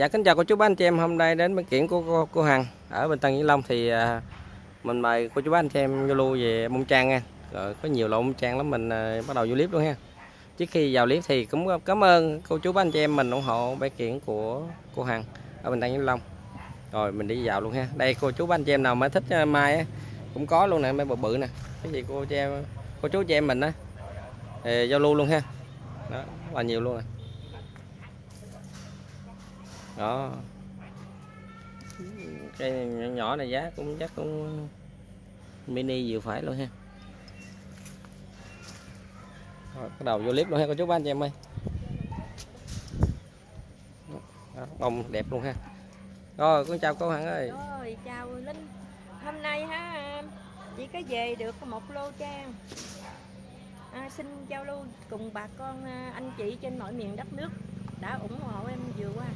Dạ kính chào cô chú bác anh chị em, hôm nay đến bên kiểng của cô Hằng ở bên Tân Vĩnh Long thì mình mời cô chú bác anh chị em giao lưu về bông trang nha. Rồi có nhiều loại bông trang lắm, mình bắt đầu vô clip luôn ha. Trước khi vào clip thì cũng cảm ơn cô chú bác anh chị em mình ủng hộ bãi kiểng của cô Hằng ở bên Tân Vĩnh Long. Rồi mình đi vào luôn ha. Đây cô chú bác anh chị em nào mà thích mai á, cũng có luôn nè, mai bự bự nè. Cái gì cô chú chị em mình á thì giao lưu luôn ha. Đó, là nhiều luôn nè. Đó. Cây nhỏ này giá cũng chắc cũng mini vừa phải luôn ha. Rồi, bắt đầu vô clip luôn ha cô chú bác anh chị em ơi. Đó, bông đẹp luôn ha. Rồi con chào cô Hằng ơi. Rồi chào Linh. Hôm nay ha chị có về được một lô trang. Xin giao lưu cùng bà con anh chị trên mọi miền đất nước đã ủng hộ em vừa qua.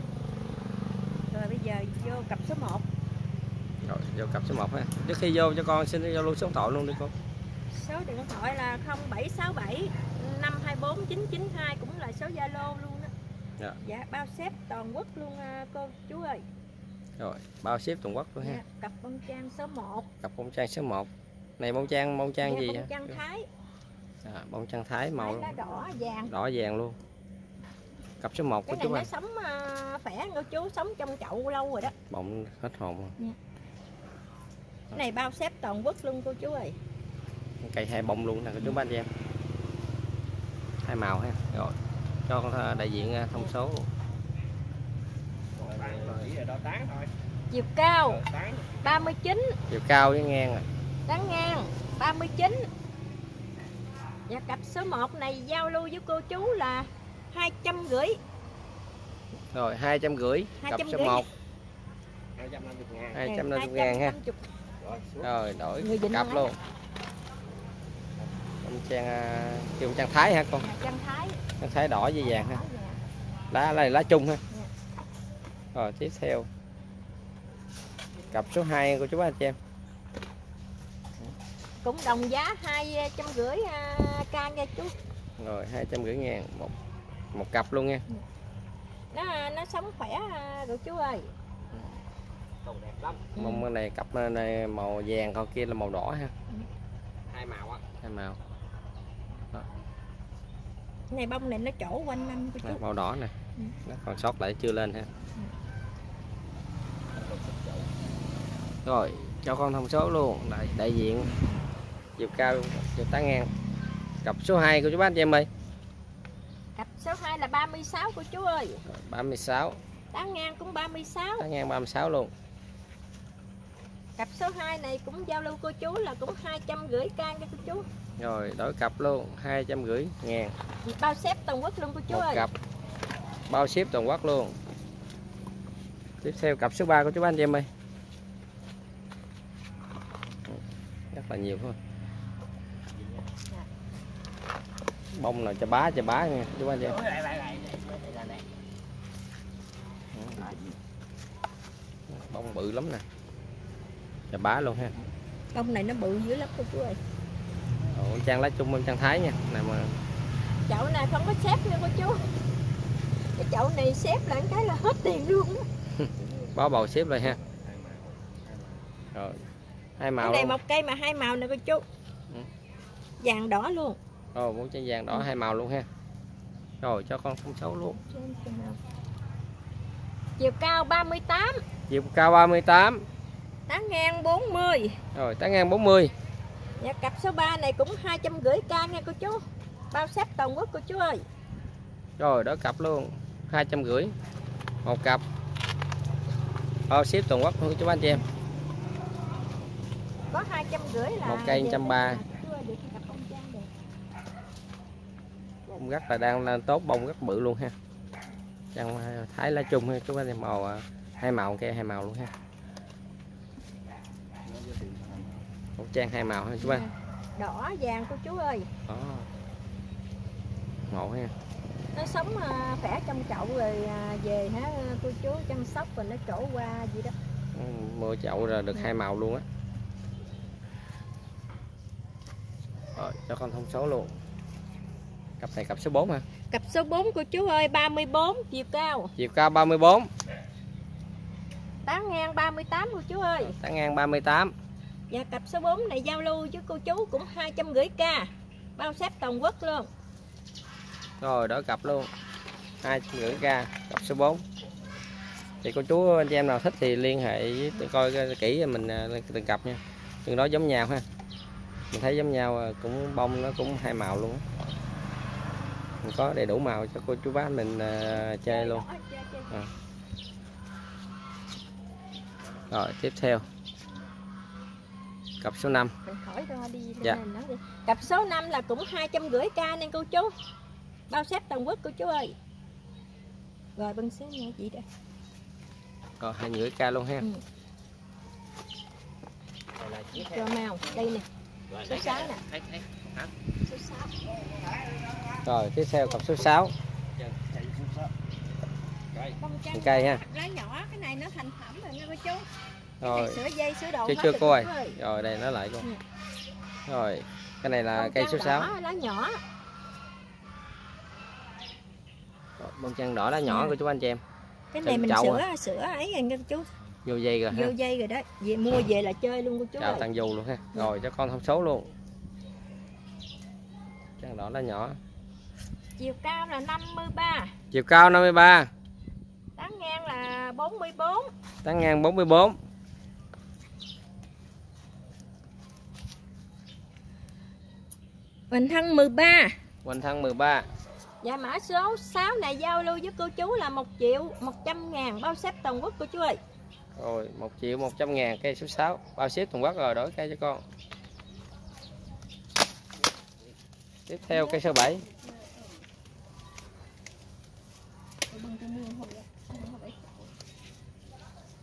Rồi bây giờ vô cặp số 1. Rồi vô cặp số 1 ha. Trước khi vô cho con xin giao lưu số điện thoại luôn đi cô. Số điện thoại là 0767 524 992 cũng là số Zalo luôn đó. Dạ. Dạ bao ship toàn quốc luôn cô chú ơi. Rồi bao ship toàn quốc luôn ha. Dạ, cặp bông trang số 1. Cặp bông trang số 1. Này bông trang dạ, gì bông trang hả? Thái. À, bông trang Thái màu đỏ vàng. Đỏ vàng luôn. Cặp số 1 của chú này nó sống khỏe cô chú, sống trong chậu lâu rồi đó. Bông hết hồn rồi. Dạ. Cái này bao xếp toàn quốc luôn cô chú ơi. Cây hai bông luôn nè cô chú bác anh chị em. Hai màu ha. Rồi. Cho con đại diện thông số. Chiều cao 39. Chiều cao với ngang rồi. Đáng ngang 39. Và cặp số 1 này giao lưu với cô chú là 250. Rồi 250 cặp số 1. 250.000 ha. Rồi đổi cặp luôn. Bông trang kêu trang Thái ha con. Trang Thái đỏ với vàng ha. Lá này lá chung ha. Rồi tiếp theo. Cặp số 2 của chú bác anh chị em. Cũng đồng giá 250k nha chú. Rồi 250.000 một cặp luôn nha. Nó sống khỏe rồi chú ơi. Đẹp lắm. Mông này cặp này màu vàng, con kia là màu đỏ ha. Hai màu á. Hai màu. Đó. Này bông này nó trổ quanh năm của chú. Này, màu đỏ nè. Nó còn sót lại chưa lên ha. Rồi, cho con thông số luôn, đại diện. Chiều cao chiều 8 ngang. Cặp số 2 của chú bác anh chị em ơi. Cặp số 2 là 36 của chú ơi. 36. Tán ngang cũng 36. Tán ngang 36 luôn. Cặp số 2 này cũng giao lưu cô chú là cũng 250k cho cô chú. Rồi đổi cặp luôn 250.000. Bao xếp toàn quốc luôn cô chú ơi. Cặp bao xếp toàn quốc luôn. Tiếp theo cặp số 3 của chú bác anh chị em ơi. Rất là nhiều thôi. Bông là chà bá nha chú anh chị. Bông bự lắm nè. Chà bá luôn ha. Bông này nó bự dữ lắm cô chú ơi. Ủa, trang lá chung bên trang Thái nha. Này mà chậu này không có xếp nữa cô chú. Cái chậu này xếp lại cái là hết tiền luôn. Bó bầu xếp lại ha. Rồi. Hai màu. Cái này một cây mà hai màu nè cô chú. Vàng đỏ luôn. Rồi muốn trang vàng đỏ hai màu luôn ha. Rồi cho con không xấu luôn. Chiều cao 38. Chiều cao 38. Tán ngang 40. Rồi tán ngang 40. Và cặp số 3 này cũng 250k nha cô chú. Bao xếp toàn quốc cô chú ơi. Rồi đó cặp luôn 250 một cặp. Bao xếp toàn quốc luôn chú anh chị em. Có 250 là một cây 130. Bông rất là đang lên tốt, bông rất bự luôn ha. Trang Thái lá chung ha, chú bác này màu hai màu kia, hai màu luôn ha. Một trang hai màu ha chú bác. Đỏ vàng cô chú ơi. Đó. Ngộ ha. Nó sống khỏe trong chậu rồi về hả cô chú chăm sóc rồi nó trổ qua gì đó. Mua chậu rồi được hai màu luôn á. Rồi cho con thông số luôn. Cặp này cặp số 4 hả? Cặp số 4 của chú ơi, 34, chiều cao. Chiều cao 34. 8.038 cô chú ơi. 8.038. Và cặp số 4 này giao lưu với cô chú cũng 250k, bao ship toàn quốc luôn. Rồi đổi cặp luôn, 250k cặp số 4. Thì cô chú anh chị em nào thích thì liên hệ với tôi coi kỹ mình từng cặp nha. Từng đó giống nhau ha. Mình thấy giống nhau, cũng bông nó cũng hai màu luôn. Mình có đầy đủ màu cho cô chú bác mình chơi luôn. À. Rồi tiếp theo cặp số 5. Dạ. Cặp số 5 là cũng 250k nên cô chú, bao ship toàn quốc cô chú ơi. Rồi bưng xíu nha chị đây. Rồi 250k luôn ha. Ừ. Rồi màu đây nè. Số 6 nè. Số 6. Rồi tiếp theo cặp số 6. Cây ha. Lá nhỏ cái này nó thành phẩm rồi nha cô chú. Rồi sữa dây sữa đậu chưa cô ơi. Rồi đây nó lại luôn. Ừ. Rồi cái này là bông cây số 6. Lá nhỏ. Bông trăng đỏ lá nhỏ của chú anh chị em. Cái này mình sữa à. Sữa ấy rồi nha chú. Vô dây rồi. Vô dây rồi đó. Về mua về là chơi luôn cô chú. Chào tăng dù luôn ha. Rồi cho con thông số luôn. Trăng đỏ lá nhỏ. Chiều cao là 53. Chiều cao 53. Tán ngang là 44. Tán ngang 44. Hoành thân 13. Hoành thân 13. Dạ mã số 6 này giao lưu với cô chú là 1.100.000 bao ship toàn quốc cô chú ơi. Rồi 1.100.000 cây số 6 bao ship toàn quốc rồi đổi cây cho con. Tiếp theo cây số 7.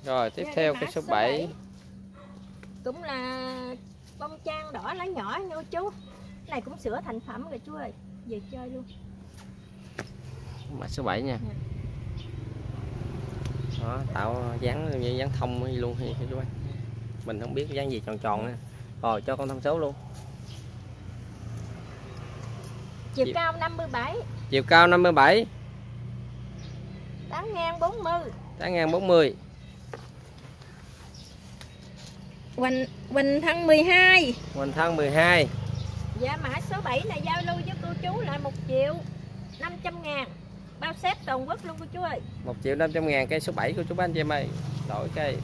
Rồi tiếp theo cây số 7 cũng là bông trang đỏ lá nhỏ nha chú. Cái này cũng sữa thành phẩm rồi chú ơi, về chơi luôn. Mã số 7 nha. Đó, tạo dáng như dáng thông gì luôn thì chú ơi. Mình không biết dáng gì tròn tròn nữa. Rồi cho con thông số luôn. Chiều cao 57. Chiều cao 57. Tán ngang 40. Tán ngang 40. Hoành thân 12. Hoành thân 12. Dạ mã số 7 này giao lưu với cô chú là 1.500.000 bao ship toàn quốc luôn cô chú ơi. 1.500.000 cây số 7 của chú bác anh chị em ơi. Đổi cây.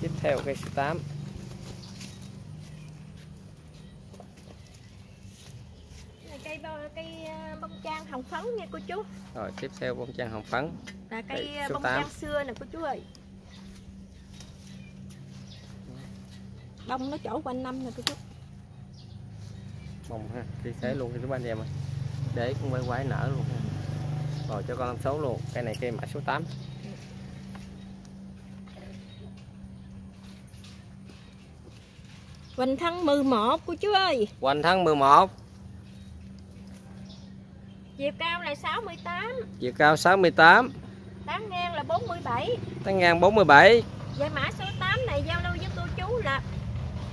Tiếp theo cây số 8. Cây bông trang hồng phấn nha cô chú. Rồi tiếp theo bông trang hồng phấn là cây bông trang xưa nè cô chú ơi. Bông nó chỗ quanh năm nè cô chú. Bông ha, đi thế luôn cho chú anh em ơi. Để cũng quay quái nở luôn. Rồi cho con làm số luôn. Cây này cây mã số 8. Hoành thân 11 cô chú ơi. Hoành thân 11. Chiều cao là 68. Chiều cao 68. Tán ngang là 47. Tán ngang 47. Vậy mã số 8 này giao lưu với cô chú là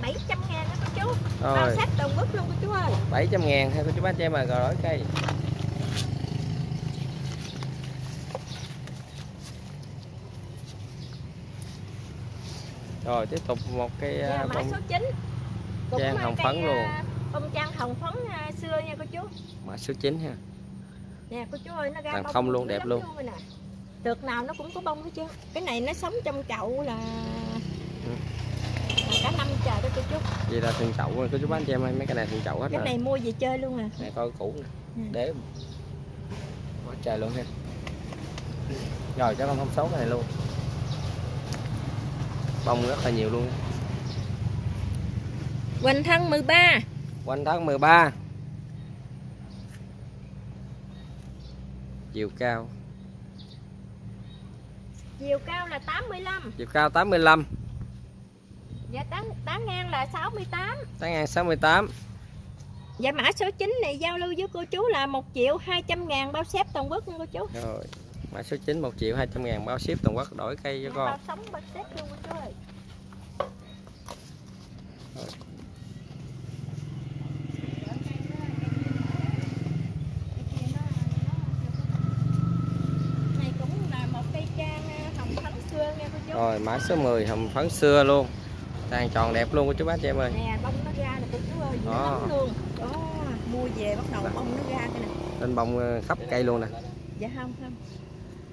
700.000 đó cô chú. Rồi. Bao ship toàn quốc luôn cô chú ơi. 700.000 hay cô chú bác cho em mà rồi đổi cây. Rồi tiếp tục một cái mã số 9. Cũng trang hồng phấn luôn. Bông trang hồng phấn xưa nha cô chú. Mã số 9 ha. Nè cô chú ơi, nó ra bông không luôn, đẹp luôn. Được nào nó cũng có bông hết chứ. Cái này nó sống trong chậu là cả năm trời đó cô chú. Vậy là thường chậu cô chú bán cho em ơi, mấy cái này thường chậu hết. Cái rồi. Cái này mua về chơi luôn à. Này coi cũ nè. Để quá trời luôn ha. Rồi cho con thông số cái này luôn. Bông rất là nhiều luôn. Hoành thân 13. Hoành thân 13. Chiều cao. Chiều cao là 85. Chiều cao 85. Dạ tán ngang là 68. Tán ngang 68. Dạ mã số 9 này giao lưu với cô chú là 1.200.000 bao ship toàn quốc cô chú. Rồi. Mã số 9 1.200.000 bao ship toàn quốc đổi cây cho con. Bao sống bao ship luôn cô chú ơi. Này cũng là một cây trang hồng thắng xưa nghe cô chú. Rồi mã số 10 hồng phấn xưa luôn, tàn tròn đẹp luôn của chú bác chị em ơi. Nè bông nó ra nè chú ơi, đó. Luôn. Đó, mua về bắt đầu bông nó ra nè. Lên bông khắp cây luôn nè. Dạ không.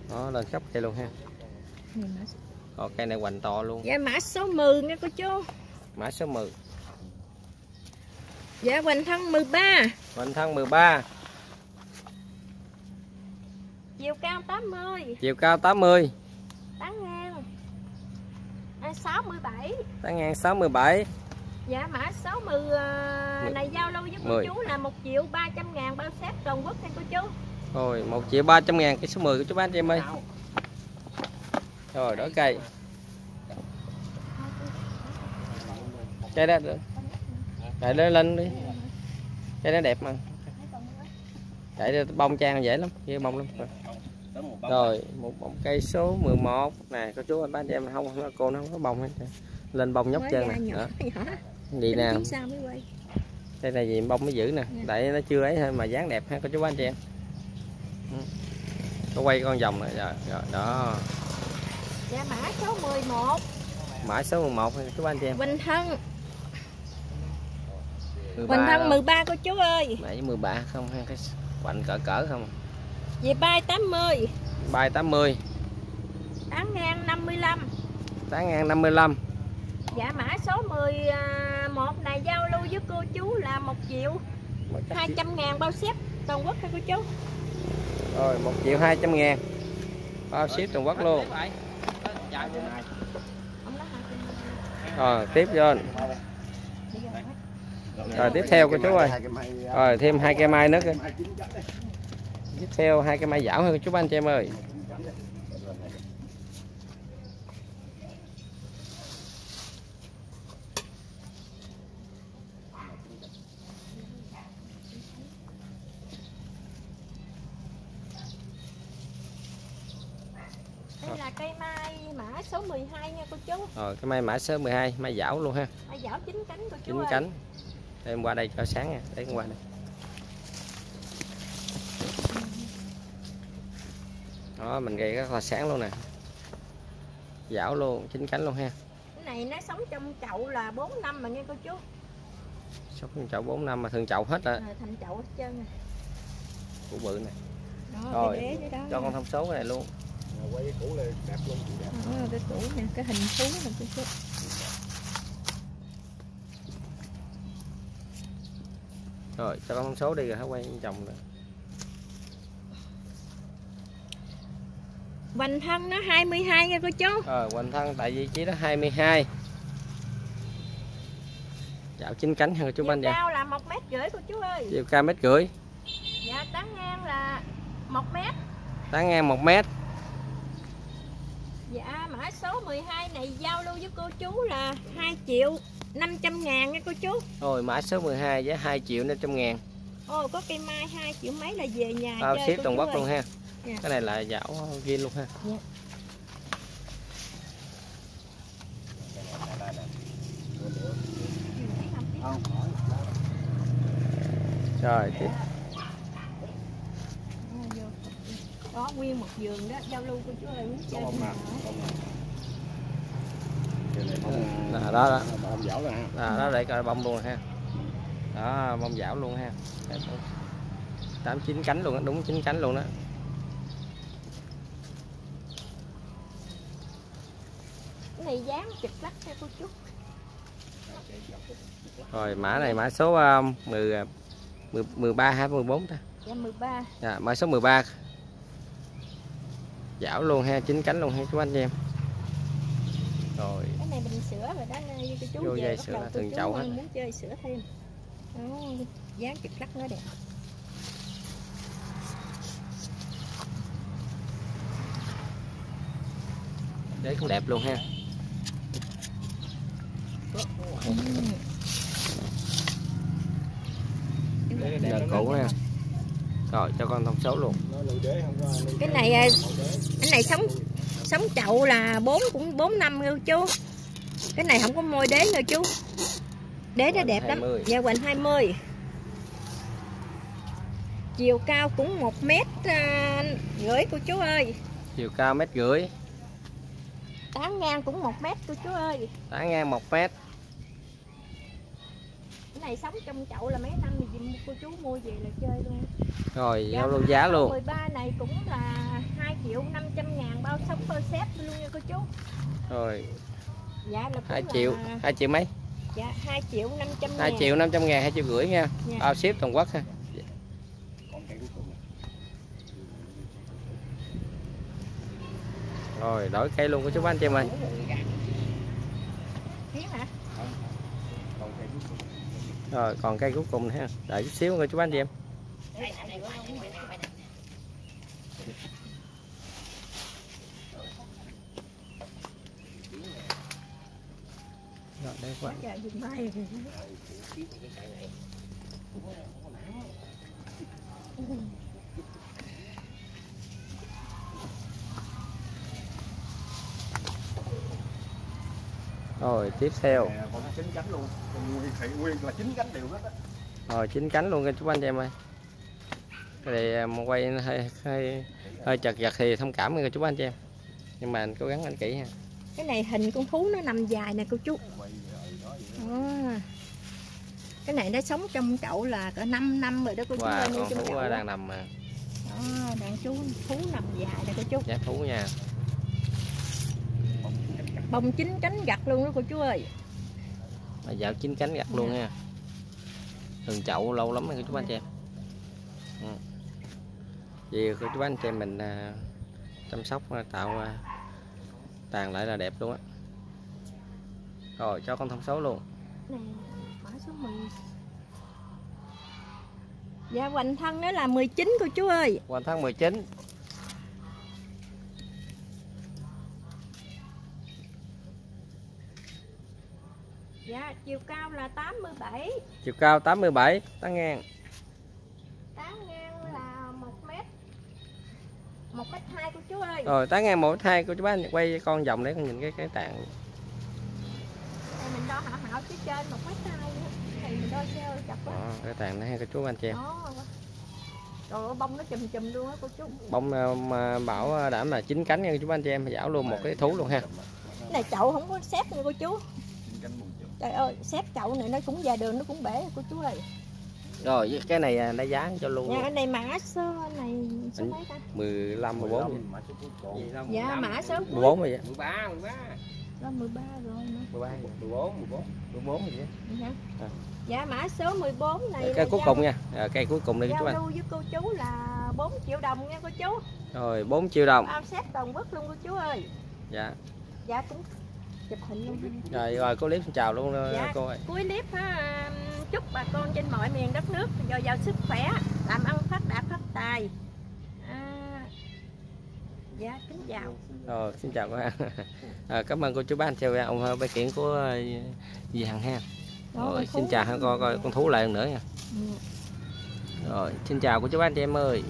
Đó, lên khắp cây luôn ha. Rồi cây này hoành to luôn. Dạ mã số 10 nha cô chú. Mã số 10. Dạ hoành thân 13. Hoành thân 13. Chiều cao 80. Chiều cao 80. Tán ngang 67. Tán ngang 67. Dạ mã số 10 này giao lưu với cô chú là 1.300.000 bao xét toàn quốc nha cô chú. Rồi 1.300.000 cái số 10 của chú bác em ơi. Rồi đổi cây. Cây đó được. Cây đó lên đi. Cây đó đẹp mà. Cây bông trang dễ lắm, dễ bông lắm. Rồi một bông cây số 11 này cô chú anh bác em không cô nó không có bông hết. Lên bông nhóc chân nè. Gì nè. Đây là gì bông mới giữ nè, tại nó chưa ấy thôi mà dáng đẹp ha cô chú anh chị em. Có quay con vòng này rồi đó. Dạ mã số 11. Mã số 11 chú anh chị em. Bình thân. Bình thân 13 cô chú ơi. Mã 13 không ha, cái quạnh cỡ không. Về bay 80. Bay 80. Tán ngang 55. Tán ngang 55. Dạ mã số 11 này giao lưu với cô chú là 1.200.000 bao ship toàn quốc ha cô chú. Rồi 1.200.000 bao ship toàn quốc luôn. Rồi tiếp vô. Rồi tiếp theo cô chú ơi. Rồi thêm hai cây mai nữa kìa. Tiếp theo hai cây mai dảo hơn chú anh chị em ơi. Đây là cây mai mã số 12 nha cô chú. Rồi cây mai mã số 12, mai dảo luôn ha. Mai dảo 9 cánh cô chú ơi. 9 cánh. Em qua đây cho sáng nha, để qua đây. Đó, mình gây rất là sáng luôn nè. Dảo luôn, 9 cánh luôn ha. Cái này nó sống trong chậu là 4 năm mà nghe cô chú. Sống trong chậu 4 năm mà thường chậu hết rồi. Thành chậu hết trơn nè. Củ bự nè. Rồi, cho con thông số cái này luôn. Quay cái củ này đẹp luôn chị đẹp. Đó, cái củ nè, cái hình thú nè cô chú. Rồi, cho con thông số đi rồi hả quay chồng rồi. Hoành thân nó 22 nha cô chú. Hoành thân tại vị trí đó 22. Dạo 9 cánh hơn cô chú bên vậy. Chiều cao là 1,5 m cô chú ơi. Chiều cao 1,5 m. Dạ tán ngang là 1 m. Tán ngang 1 m. Dạ mã số 12 này giao lưu với cô chú là 2.500.000 nha cô chú. Rồi mã số 12 giá 2.500.000. Ồ có cây mai 2 triệu mấy là về nhà tao ship toàn quốc luôn ha. Dạ. Cái này là dảo viên luôn ha. Dạ. Rồi tiếp. Đó nguyên một vườn đó giao lưu cô chú ơi muốn chơi. Đó đó. Bông dảo luôn ha. Đó để coi bông luôn ha. Đó bông dảo luôn ha. 8-9 cánh luôn đó, đúng 9 cánh luôn đó. Này dáng chụp lắc cho cô chú. Rồi mã này mã số 13 hay 14 ta. Dạ 13. Dạ mã số 13. Dảo luôn ha, 9 cánh luôn ha chú anh em. Rồi. Cái này mình sữa rồi đó nha cô chú. Vô dây sữa là thường chậu hết. Muốn chơi sữa thêm. Đó, dáng chụp lắc nó đẹp. Đấy cũng đẹp luôn ha. Giờ cũ ha. Rồi cho con thông số luôn. Cái này sống chậu là 4 năm luôn chú. Cái này không có môi đế đâu chú. Đế nó đẹp lắm. Dạ hoành 20. Chiều cao cũng 1,5 m cô chú ơi. Chiều cao 1,5 m. Tán ngang cũng 1 mét cô chú ơi. Tán ngang 1 mét. Cái này sống trong chậu là mấy năm thì cô chú mua về là chơi luôn. Rồi, giao luôn giá luôn. 13 này cũng là 2.500.000 bao sống bao xếp luôn nha cô chú. Rồi. Dạ là 2 triệu mấy? Dạ 2.500.000. 2.500.000, 2.500.000 nha. Dạ. Bao ship toàn quốc ha. Rồi đổi cây luôn của chú anh chị em ơi. Rồi còn cây cuối cùng ha, đợi chút xíu nha chú anh chị em. Rồi đây các bạn. Rồi tiếp theo. Còn 9 cánh luôn. Nguyên là 9 cánh đều hết á. Rồi 9 cánh luôn các chú anh chị em ơi. Cái này mà quay hơi chật vật thì thông cảm các chú anh chị em. Nhưng mà anh cố gắng anh kỹ ha. Cái này hình con thú nó nằm dài nè cô chú. À. Cái này nó sống trong chậu là cỡ 5 năm rồi đó cô chú ơi. Con thú đang nằm mà. Đó, đàn chú thú nằm dài nè cô chú. Dạ thú nha. Bông 9 cánh gặt luôn đó cô chú ơi. Mà dạo 9 cánh gặt luôn nha. Thường chậu lâu lắm rồi cô chú anh chị em. Vì cô chú anh chị em mình chăm sóc tạo tàn lại là đẹp luôn á. Rồi cho con thông số luôn. Nè, mã số 10. Dạ hoành thân đó là 19 cô chú ơi. Hoành thân 19. Dạ, chiều cao là 87. Chiều cao 87, tán ngang. Tán ngang là 1 mét. 1m2 cô chú ơi. Rồi tán ngang 1m2 cô chú bác quay con vòng để con nhìn cái tàn. Đây mình đo hảo phía trên 1m2 nữa. Thì mình đo theo chặt quá. Cái tàn nó hay cô chú anh chị em. Trời ơi, bông nó chùm luôn á cô chú. Bông mà bảo đảm là 9 cánh nha cô chú anh chị em, giảo luôn một cái thú luôn ha. Cái này chậu không có xếp nha cô chú. Trời ơi, xếp chậu này nó cũng về đường nó cũng bể cô chú ơi. Rồi cái này đã dán cho luôn. Dạ cái này mã số này số mấy ta? 15 14. Dạ mã số 14 rồi vậy. 13. Đó 13 rồi. 13 14 gì vậy? Dạ mã số 14 này. Cây cuối cùng nha. Cây cuối cùng đây các bạn. Giao lưu với cô chú là 4 triệu đồng nha cô chú. Rồi 4 triệu đồng. Bao xếp toàn quốc luôn cô chú ơi. Dạ. Dạ cũng chụp hình luôn. Rồi cô clip xin chào luôn dạ, cô ơi. Cuối clip ha, chúc bà con trên mọi miền đất nước dồi dào sức khỏe, làm ăn phát đạt phát tài. Dạ kính chào. Rồi xin chào cô ha. Cảm ơn cô chú bác anh chị ông bác kiện của dì Hằng ha. Rồi xin chào ha, coi con thú lại lần nữa nha. Rồi xin chào cô chú bác anh chị em ơi.